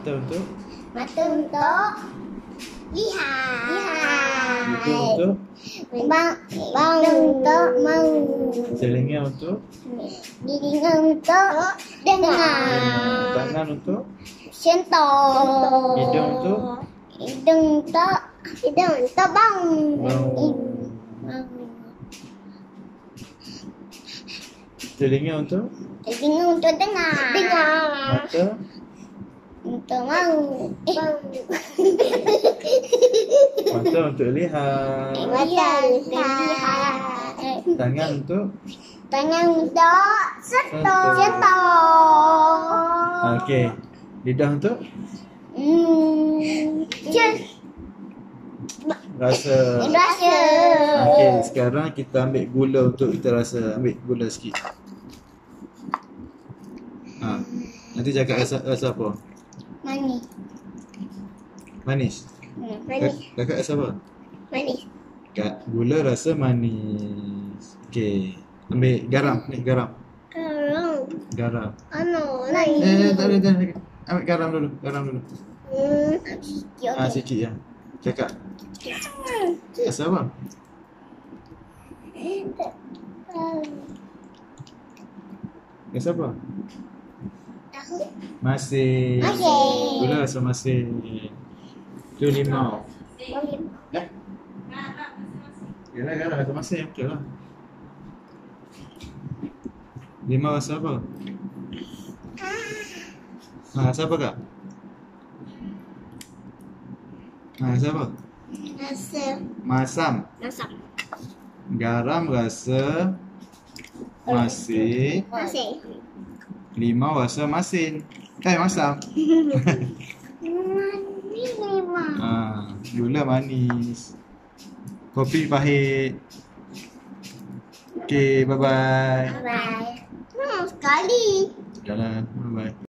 mata untuk? Mata untuk lihat. Mata untuk? Bang untuk mau. Telinga untuk? Telinga untuk dengar. Tangan untuk? Sentuh. Hidung untuk? Hidung untuk bang. Telinga untuk? Telinga untuk dengar. Mata? Untuk mata untuk lihat. Tangan untuk? Tangan untuk sentuh. Okey. Lidah untuk? Rasa. Okey, sekarang kita ambil gula untuk kita rasa. Ambil gula sikit. Nanti cakap rasa apa? Manis. Manis? Manis. Kakak rasa apa? Manis. Kak, gula rasa manis. Okey. Ambil garam. Ni garam. Garam. Ano, lain. Tak ada. Ambil garam dulu. Sikit. Sikit ya. Cakap. Rasa apa? Rasa apa? Masih. Gula rasa masih. Tu limau. Dah. Yalah rasa masih. Okey lah. Limau rasa apa? Rasa apa kak? Rasa apa? Rasa masam. Garam rasa masih. Limau rasa masin. Masam. Manis limau. Gula manis. Kopi pahit. Okay, bye-bye. Bye-bye. Sekali. Jalan, bye-bye.